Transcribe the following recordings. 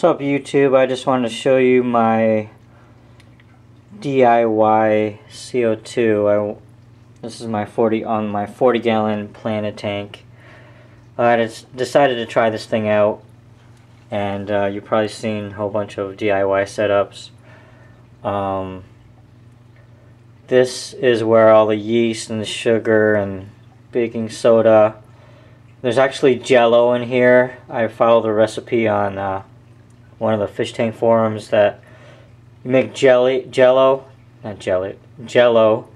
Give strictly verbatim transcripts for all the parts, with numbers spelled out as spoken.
What's up, YouTube? I just wanted to show you my D I Y C O two. I, this is my forty on my forty gallon Planet tank. I just decided to try this thing out, and uh, you've probably seen a whole bunch of D I Y setups. Um, this is where all the yeast and the sugar and baking soda. There's actually Jell-O in here. I followed a recipe on uh, one of the fish tank forums that you make jelly, Jell-O, not jelly, Jell-O,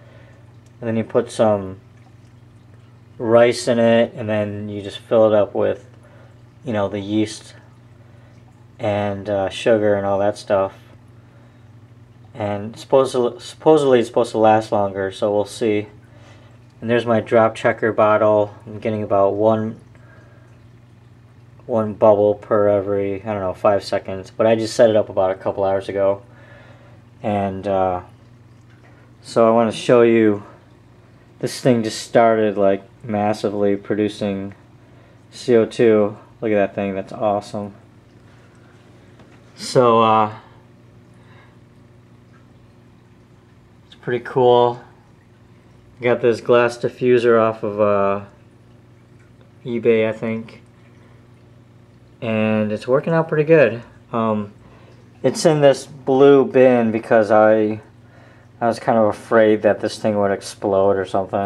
and then you put some rice in it, and then you just fill it up with, you know, the yeast and uh, sugar and all that stuff. And supposedly, supposedly it's supposed to last longer, so we'll see. And there's my drop checker bottle. I'm getting about one one bubble per every, I don't know, five seconds. But I just set it up about a couple hours ago. And uh, so I want to show you, this thing just started like massively producing C O two. Look at that thing, that's awesome. So uh, it's pretty cool. Got this glass diffuser off of uh, eBay, I think, and it's working out pretty good. Um, it's in this blue bin because I I was kind of afraid that this thing would explode or something.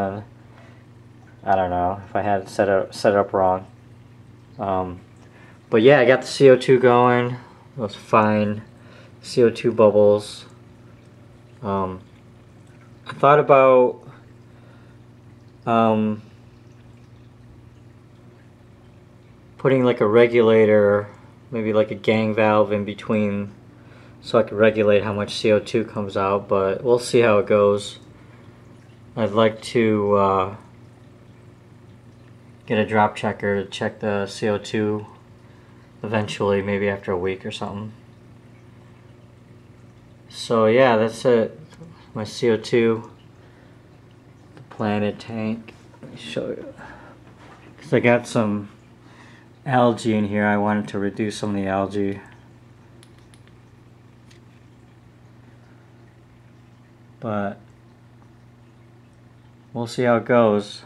I don't know if I had set up set it up wrong. Um, but yeah, I got the C O two going. Those fine C O two bubbles. Um, I thought about. Um, putting like a regulator, maybe like a gang valve in between, so I could regulate how much C O two comes out, but we'll see how it goes. I'd like to uh, get a drop checker to check the C O two eventually, maybe after a week or something. So yeah, that's it. My C O two Planet tank. Let me show you. Because I got some algae in here. I wanted to reduce some of the algae. But we'll see how it goes.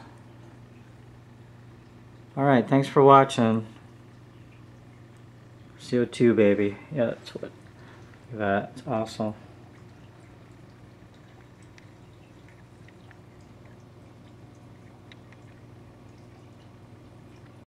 Alright, thanks for watching. C O two, baby. Yeah, that's what. That's awesome.